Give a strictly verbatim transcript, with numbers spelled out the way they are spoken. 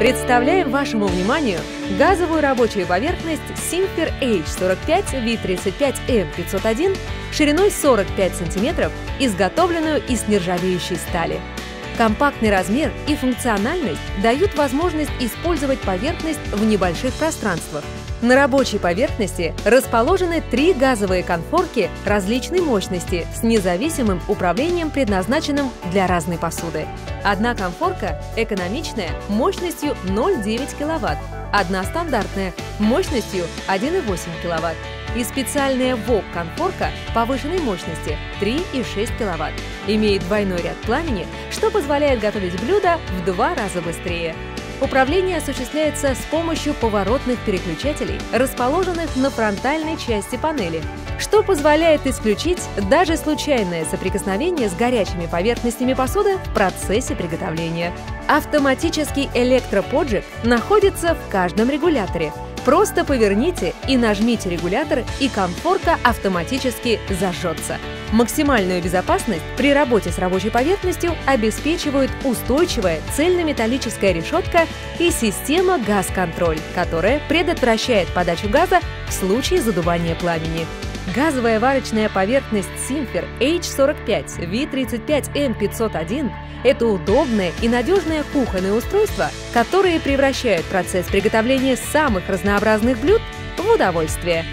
Представляем вашему вниманию газовую рабочую поверхность Simfer H сорок пять V тридцать пять M пятьсот один шириной сорок пять сантиметров, изготовленную из нержавеющей стали. Компактный размер и функциональность дают возможность использовать поверхность в небольших пространствах. На рабочей поверхности расположены три газовые конфорки различной мощности с независимым управлением, предназначенным для разной посуды. Одна конфорка экономичная мощностью ноль целых девять десятых киловатт, одна стандартная мощностью один и восемь десятых киловатт и специальная ВОК-конфорка повышенной мощности три и шесть десятых киловатт. Имеет двойной ряд пламени, что позволяет готовить блюда в два раза быстрее. Управление осуществляется с помощью поворотных переключателей, расположенных на фронтальной части панели, что позволяет исключить даже случайное соприкосновение с горячими поверхностями посуды в процессе приготовления. Автоматический электроподжиг находится в каждом регуляторе. Просто поверните и нажмите регулятор, и конфорка автоматически зажжется. Максимальную безопасность при работе с рабочей поверхностью обеспечивают устойчивая цельнометаллическая решетка и система газ-контроль, которая предотвращает подачу газа в случае задувания пламени. Газовая варочная поверхность Simfer H сорок пять V тридцать пять M пятьсот один – это удобное и надежное кухонное устройство, которое превращает процесс приготовления самых разнообразных блюд в удовольствие.